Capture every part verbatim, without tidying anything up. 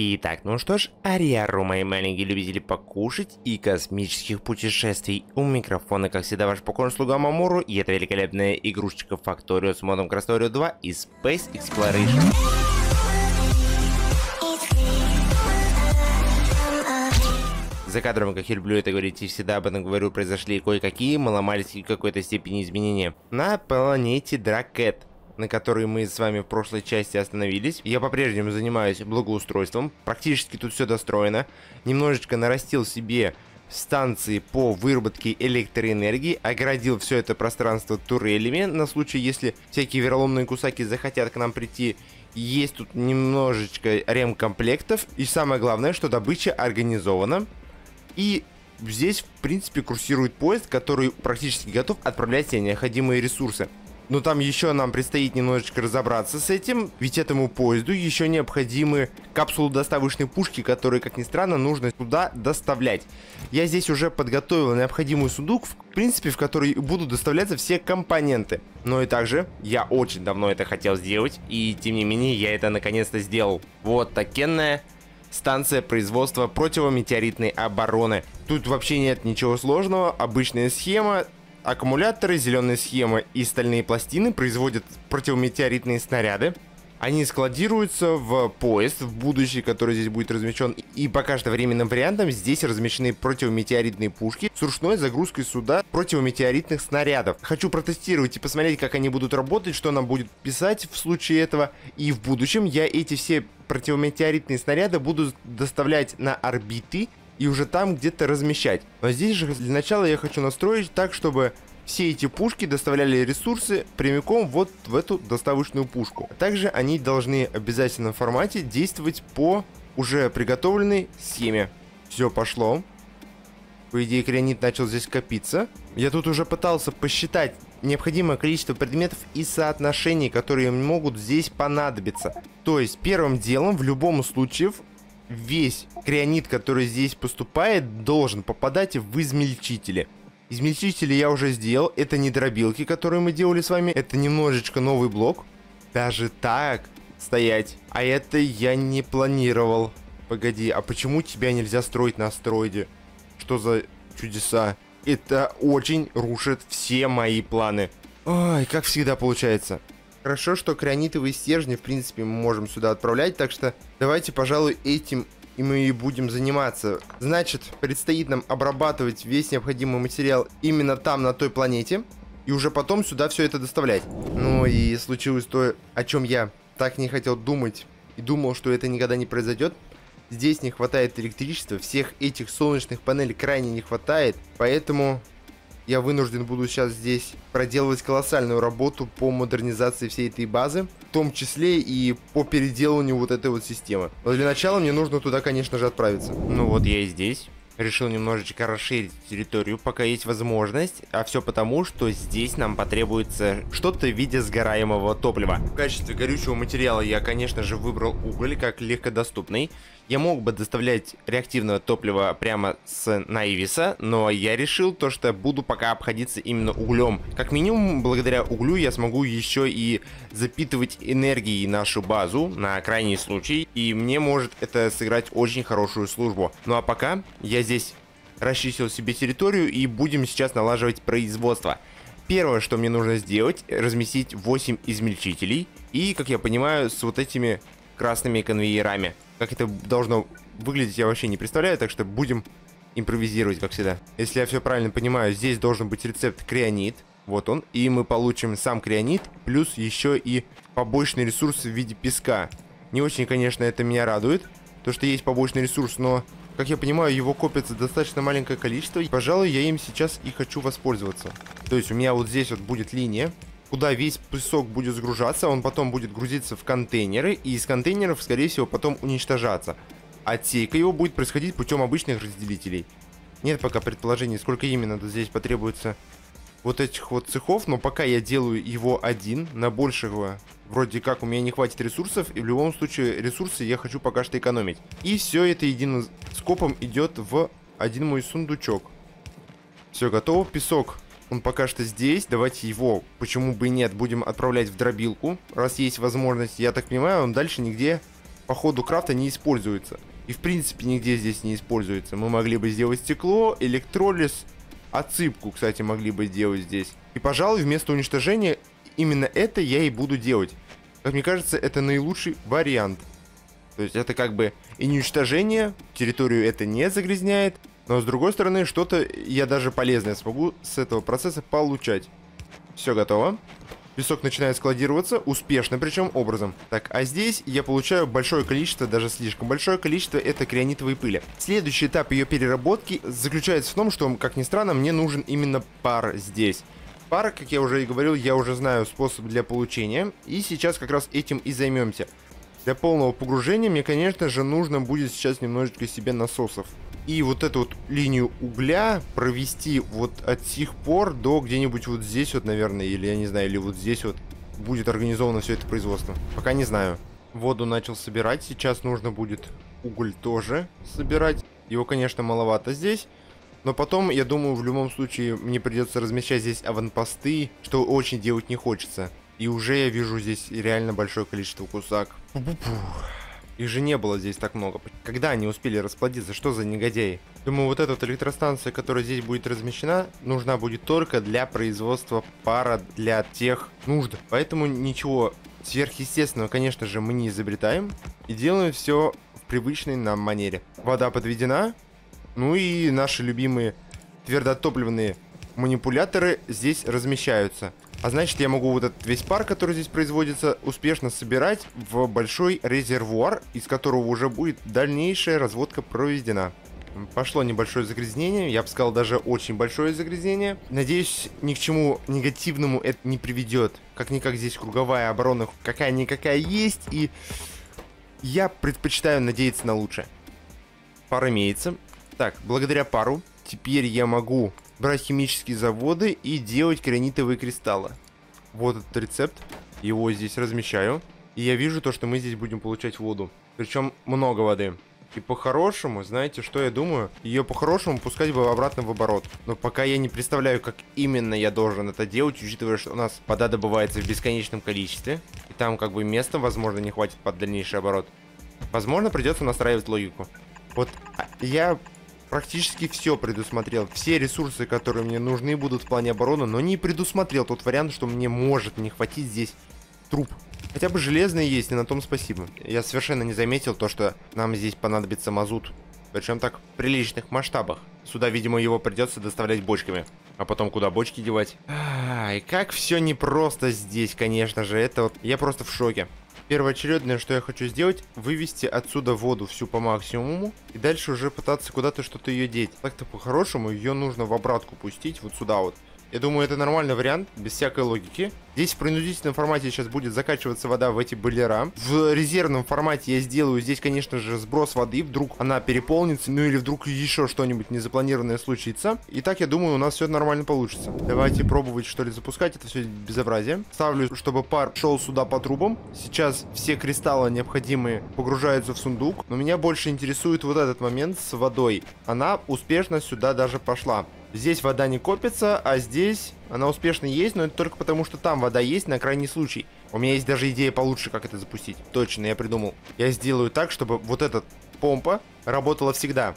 Итак, ну что ж, ариару, мои маленькие любители покушать и космических путешествий. У микрофона, как всегда, ваш покорный слуга Мамуру, и это великолепная игрушечка Factorio с модом Krastorio два и Space Exploration. За кадром, как я люблю это говорить, и всегда об этом говорю, произошли кое-какие маломальские в какой-то степени изменения на планете Дракет, на которой мы с вами в прошлой части остановились. Я по-прежнему занимаюсь благоустройством, практически тут все достроено. Немножечко нарастил себе станции по выработке электроэнергии, оградил все это пространство турелями на случай, если всякие вероломные кусаки захотят к нам прийти. Есть тут немножечко ремкомплектов, и самое главное, что добыча организована. И здесь, в принципе, курсирует поезд, который практически готов отправлять все необходимые ресурсы. Но там еще нам предстоит немножечко разобраться с этим, ведь этому поезду еще необходимы капсулы доставочной пушки, которые, как ни странно, нужно туда доставлять. Я здесь уже подготовил необходимый сундук, в принципе, в который будут доставляться все компоненты. Но и также я очень давно это хотел сделать, и тем не менее я это наконец-то сделал. Вот такенная станция производства противометеоритной обороны. Тут вообще нет ничего сложного, обычная схема. Аккумуляторы, зеленые схемы и стальные пластины производят противометеоритные снаряды. Они складируются в поезд, в будущий, который здесь будет размещен. И пока что временным вариантом здесь размещены противометеоритные пушки с ручной загрузкой суда противометеоритных снарядов. Хочу протестировать и посмотреть, как они будут работать, что нам будет писать в случае этого. И в будущем я эти все противометеоритные снаряды буду доставлять на орбиты и уже там где-то размещать. Но здесь же для начала я хочу настроить так, чтобы все эти пушки доставляли ресурсы прямиком вот в эту доставочную пушку. Также они должны в обязательном формате действовать по уже приготовленной схеме. Все пошло. По идее, крионит начал здесь копиться. Я тут уже пытался посчитать необходимое количество предметов и соотношений, которые могут здесь понадобиться. То есть первым делом в любом случае весь крионит, который здесь поступает, должен попадать в измельчители. Измельчители я уже сделал. Это не дробилки, которые мы делали с вами. Это немножечко новый блок. Даже так стоять. А это я не планировал. Погоди, а почему тебя нельзя строить на астероиде? Что за чудеса? Это очень рушит все мои планы. Ой, как всегда получается. Хорошо, что крионитовые стержни, в принципе, мы можем сюда отправлять, так что давайте, пожалуй, этим и мы и будем заниматься. Значит, предстоит нам обрабатывать весь необходимый материал именно там, на той планете, и уже потом сюда все это доставлять. Ну и случилось то, о чем я так не хотел думать, и думал, что это никогда не произойдет. Здесь не хватает электричества, всех этих солнечных панелей крайне не хватает, поэтому я вынужден буду сейчас здесь проделывать колоссальную работу по модернизации всей этой базы, в том числе и по переделыванию вот этой вот системы. Но для начала мне нужно туда, конечно же, отправиться. Ну вот я и здесь. Решил немножечко расширить территорию, пока есть возможность. А все потому, что здесь нам потребуется что-то в виде сгораемого топлива. В качестве горючего материала я, конечно же, выбрал уголь как легкодоступный. Я мог бы доставлять реактивное топливо прямо с Наивиса, но я решил то, что буду пока обходиться именно углем. Как минимум, благодаря углю я смогу еще и запитывать энергией нашу базу на крайний случай. И мне может это сыграть очень хорошую службу. Ну а пока я здесь расчистил себе территорию и будем сейчас налаживать производство. Первое, что мне нужно сделать, разместить восемь измельчителей. И, как я понимаю, с вот этими красными конвейерами. Как это должно выглядеть, я вообще не представляю, так что будем импровизировать, как всегда. Если я все правильно понимаю, здесь должен быть рецепт крионит. Вот он. И мы получим сам крионит, плюс еще и побочные ресурсы в виде песка. Не очень, конечно, это меня радует, то, что есть побочный ресурс, но, как я понимаю, его копится достаточно маленькое количество. И, пожалуй, я им сейчас и хочу воспользоваться. То есть у меня вот здесь вот будет линия, куда весь песок будет сгружаться, он потом будет грузиться в контейнеры, и из контейнеров, скорее всего, потом уничтожаться. Отсейка его будет происходить путем обычных разделителей. Нет пока предположений, сколько именно здесь потребуется вот этих вот цехов, но пока я делаю его один, на большего вроде как у меня не хватит ресурсов, и в любом случае ресурсы я хочу пока что экономить. И все это единым скопом идет в один мой сундучок. Все готово, песок. Он пока что здесь, давайте его, почему бы и нет, будем отправлять в дробилку, раз есть возможность. Я так понимаю, он дальше нигде по ходу крафта не используется. И в принципе нигде здесь не используется. Мы могли бы сделать стекло, электролиз, отсыпку, кстати, могли бы делать здесь. И, пожалуй, вместо уничтожения именно это я и буду делать. Как мне кажется, это наилучший вариант. То есть это как бы и не уничтожение, территорию это не загрязняет, но с другой стороны, что-то я даже полезное смогу с этого процесса получать. Все готово. Песок начинает складироваться, успешно причем образом. Так, а здесь я получаю большое количество, даже слишком большое количество, это креонитовой пыли. Следующий этап ее переработки заключается в том, что, как ни странно, мне нужен именно пар здесь. Пар, как я уже и говорил, я уже знаю способ для получения, и сейчас как раз этим и займемся. Для полного погружения мне, конечно же, нужно будет сейчас немножечко себе насосов. И вот эту вот линию угля провести вот от сих пор до где-нибудь вот здесь вот, наверное, или я не знаю, или вот здесь вот будет организовано все это производство. Пока не знаю. Воду начал собирать, сейчас нужно будет уголь тоже собирать. Его, конечно, маловато здесь, но потом, я думаю, в любом случае мне придется размещать здесь аванпосты, что очень делать не хочется. И уже я вижу здесь реально большое количество кусак. Их же не было здесь так много. Когда они успели расплодиться? Что за негодяи? Думаю, вот эта вот электростанция, которая здесь будет размещена, нужна будет только для производства пара для тех нужд. Поэтому ничего сверхъестественного, конечно же, мы не изобретаем. И делаем все в привычной нам манере. Вода подведена. Ну и наши любимые твердотопливные манипуляторы здесь размещаются. А значит, я могу вот этот весь пар, который здесь производится, успешно собирать в большой резервуар, из которого уже будет дальнейшая разводка проведена. Пошло небольшое загрязнение, я бы сказал, даже очень большое загрязнение. Надеюсь, ни к чему негативному это не приведет. Как-никак здесь круговая оборона какая-никакая есть, и я предпочитаю надеяться на лучшее. Пар имеется. Так, благодаря пару теперь я могу брать химические заводы и делать креонитовые кристаллы. Вот этот рецепт. Его здесь размещаю. И я вижу то, что мы здесь будем получать воду. Причем много воды. И по-хорошему, знаете, что я думаю? Ее по-хорошему пускать бы обратно в оборот. Но пока я не представляю, как именно я должен это делать, учитывая, что у нас вода добывается в бесконечном количестве. И там как бы места, возможно, не хватит под дальнейший оборот. Возможно, придется настраивать логику. Вот я практически все предусмотрел. Все ресурсы, которые мне нужны будут в плане обороны, но не предусмотрел тот вариант, что мне может не хватить здесь труб. Хотя бы железные есть, и на том спасибо. Я совершенно не заметил то, что нам здесь понадобится мазут. Причем так, в приличных масштабах. Сюда, видимо, его придется доставлять бочками. А потом куда бочки девать? Ай, как все непросто здесь, конечно же. Это вот... Я просто в шоке. Первоочередное, что я хочу сделать, вывести отсюда воду всю по максимуму. И дальше уже пытаться куда-то что-то ее деть. Так-то по-хорошему ее нужно в обратку пустить, вот сюда вот. Я думаю, это нормальный вариант, без всякой логики. Здесь в принудительном формате сейчас будет закачиваться вода в эти бойлера. В резервном формате я сделаю здесь, конечно же, сброс воды. Вдруг она переполнится, ну или вдруг еще что-нибудь незапланированное случится. И так, я думаю, у нас все нормально получится. Давайте пробовать, что ли, запускать. Это все безобразие. Ставлю, чтобы пар шел сюда по трубам. Сейчас все кристаллы необходимые погружаются в сундук. Но меня больше интересует вот этот момент с водой. Она успешно сюда даже пошла. Здесь вода не копится, а здесь она успешно есть, но это только потому, что там вода есть на крайний случай. У меня есть даже идея получше, как это запустить. Точно, я придумал. Я сделаю так, чтобы вот эта помпа работала всегда.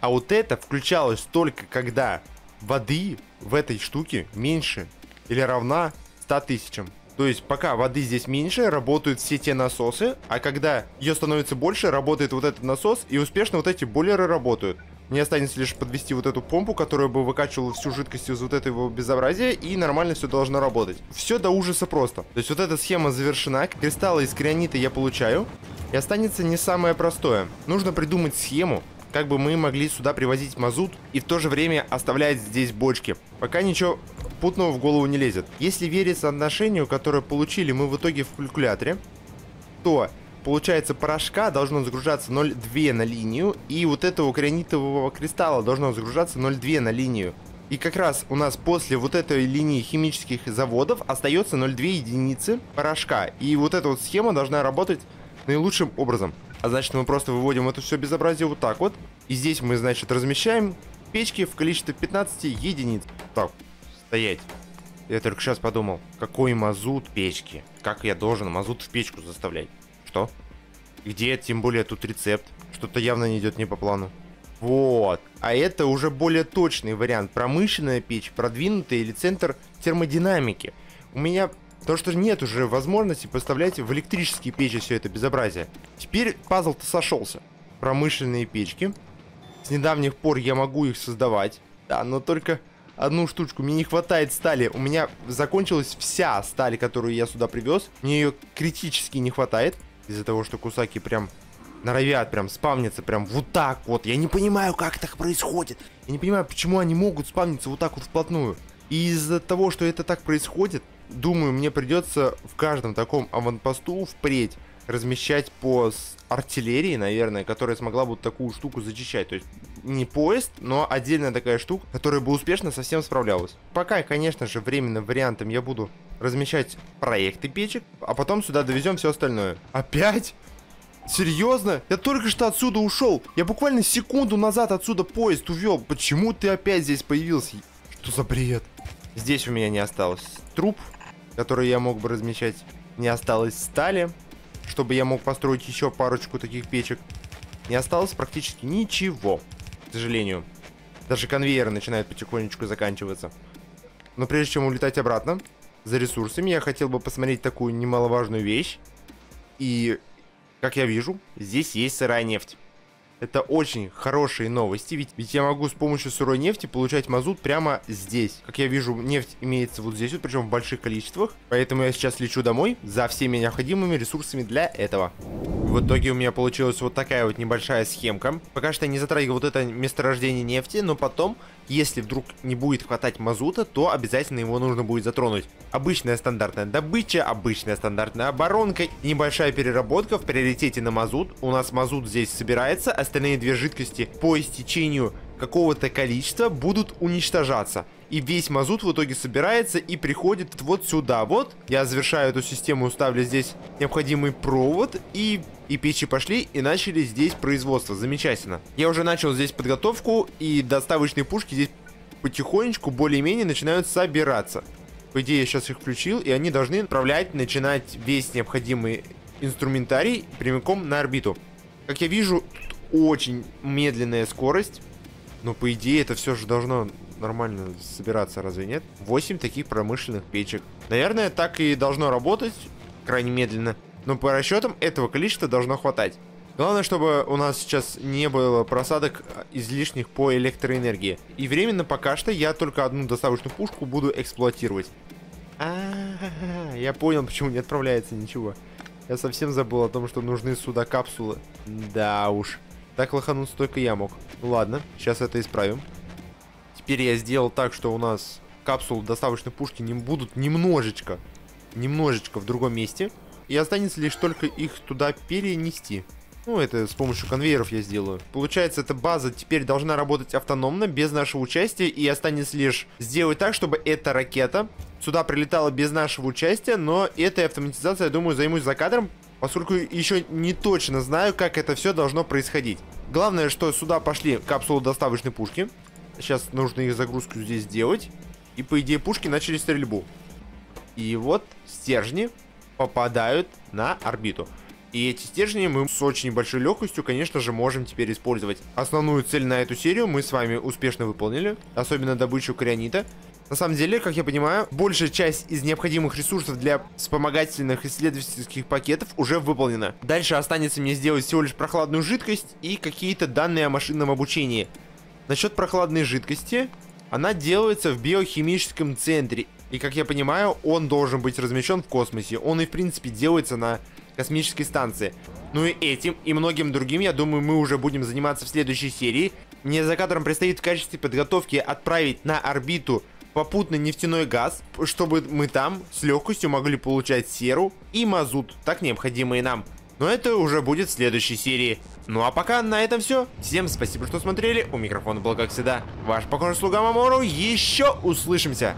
А вот это включалось только когда воды в этой штуке меньше или равна ста тысячам. То есть пока воды здесь меньше, работают все те насосы, а когда ее становится больше, работает вот этот насос, и успешно вот эти бойлеры работают. Мне останется лишь подвести вот эту помпу, которая бы выкачивала всю жидкость из вот этого безобразия, и нормально все должно работать. Все до ужаса просто. То есть вот эта схема завершена, кристаллы из крионита я получаю, и останется не самое простое. Нужно придумать схему, как бы мы могли сюда привозить мазут, и в то же время оставлять здесь бочки. Пока ничего путного в голову не лезет. Если верить соотношению, которое получили мы в итоге в калькуляторе, то... Получается, порошка должно загружаться ноль целых две десятых на линию, и вот этого креонитового кристалла должно загружаться ноль целых две десятых на линию. И как раз у нас после вот этой линии химических заводов остается ноль целых две десятых единицы порошка. И вот эта вот схема должна работать наилучшим образом. А значит, мы просто выводим это все безобразие вот так вот. И здесь мы, значит, размещаем печки в количестве пятнадцати единиц. Так, стоять. Я только сейчас подумал, какой мазут печки? Как я должен мазут в печку заставлять? Что? Где? Тем более тут рецепт. Что-то явно не идет не по плану. Вот. А это уже более точный вариант. Промышленная печь, продвинутая или центр термодинамики. У меня... Потому что нет уже возможности поставлять в электрические печи все это безобразие. Теперь пазл-то сошелся. Промышленные печки. С недавних пор я могу их создавать. Да, но только одну штучку. Мне не хватает стали. У меня закончилась вся сталь, которую я сюда привез. Мне ее критически не хватает. Из-за того, что кусаки прям норовят, прям спавнятся, прям вот так вот. Я не понимаю, как так происходит. Я не понимаю, почему они могут спавниться вот так вот вплотную. И из-за того, что это так происходит... Думаю, мне придется в каждом таком аванпосту впредь размещать по артиллерии, наверное, которая смогла бы такую штуку зачищать. То есть не поезд, но отдельная такая штука, которая бы успешно со всем справлялась. Пока, конечно же, временным вариантом я буду размещать проекты печек, а потом сюда довезем все остальное. Опять? Серьезно? Я только что отсюда ушел. Я буквально секунду назад отсюда поезд увел. Почему ты опять здесь появился? Что за бред? Здесь у меня не осталось труб, которые я мог бы размещать. Не осталось стали, чтобы я мог построить еще парочку таких печек. Не осталось практически ничего, к сожалению. Даже конвейеры начинают потихонечку заканчиваться. Но прежде чем улетать обратно за ресурсами, я хотел бы посмотреть такую немаловажную вещь. И, как я вижу, здесь есть сырая нефть. Это очень хорошие новости, ведь, ведь я могу с помощью сырой нефти получать мазут прямо здесь. Как я вижу, нефть имеется вот здесь, вот, причем в больших количествах. Поэтому я сейчас лечу домой за всеми необходимыми ресурсами для этого. В итоге у меня получилась вот такая вот небольшая схемка. Пока что я не затрагиваю вот это месторождение нефти, но потом, если вдруг не будет хватать мазута, то обязательно его нужно будет затронуть. Обычная стандартная добыча, обычная стандартная оборонка, небольшая переработка в приоритете на мазут. У нас мазут здесь собирается, остальные две жидкости по истечению какого-то количества будут уничтожаться. И весь мазут в итоге собирается и приходит вот сюда. Вот, я завершаю эту систему, ставлю здесь необходимый провод, и, и печи пошли, и начали здесь производство. Замечательно. Я уже начал здесь подготовку, и доставочные пушки здесь потихонечку более-менее начинают собираться. По идее, я сейчас их включил, и они должны отправлять, начинать весь необходимый инструментарий прямиком на орбиту. Как я вижу, тут очень медленная скорость, но по идее это все же должно... нормально собираться, разве нет? восемь таких промышленных печек. Наверное, так и должно работать, крайне медленно. Но по расчетам этого количества должно хватать. Главное, чтобы у нас сейчас не было просадок излишних по электроэнергии. И временно пока что я только одну доставочную пушку буду эксплуатировать. А-а-а, я понял, почему не отправляется ничего. Я совсем забыл о том, что нужны сюда капсулы. Да уж. Так лохануться только я мог. Ладно, сейчас это исправим. Теперь я сделал так, что у нас капсулы доставочной пушки не будут немножечко, немножечко в другом месте. И останется лишь только их туда перенести. Ну, это с помощью конвейеров я сделаю. Получается, эта база теперь должна работать автономно, без нашего участия. И останется лишь сделать так, чтобы эта ракета сюда прилетала без нашего участия. Но этой автоматизацией, я думаю, займусь за кадром, поскольку еще не точно знаю, как это все должно происходить. Главное, что сюда пошли капсулы доставочной пушки. Сейчас нужно их загрузку здесь сделать. И по идее пушки начали стрельбу. И вот стержни попадают на орбиту. И эти стержни мы с очень большой легкостью, конечно же, можем теперь использовать. Основную цель на эту серию мы с вами успешно выполнили. Особенно добычу крионита. На самом деле, как я понимаю, большая часть из необходимых ресурсов для вспомогательных исследовательских пакетов уже выполнена. Дальше останется мне сделать всего лишь прохладную жидкость и какие-то данные о машинном обучении. Насчет прохладной жидкости, она делается в биохимическом центре. И, как я понимаю, он должен быть размещен в космосе. Он и, в принципе, делается на космической станции. Ну и этим, и многим другим, я думаю, мы уже будем заниматься в следующей серии. Мне за кадром предстоит в качестве подготовки отправить на орбиту попутный нефтяной газ, чтобы мы там с легкостью могли получать серу и мазут, так необходимые нам. Но это уже будет в следующей серии. Ну а пока на этом все. Всем спасибо, что смотрели. У микрофона был, как всегда, ваш покорный слуга Мамуру. Еще услышимся!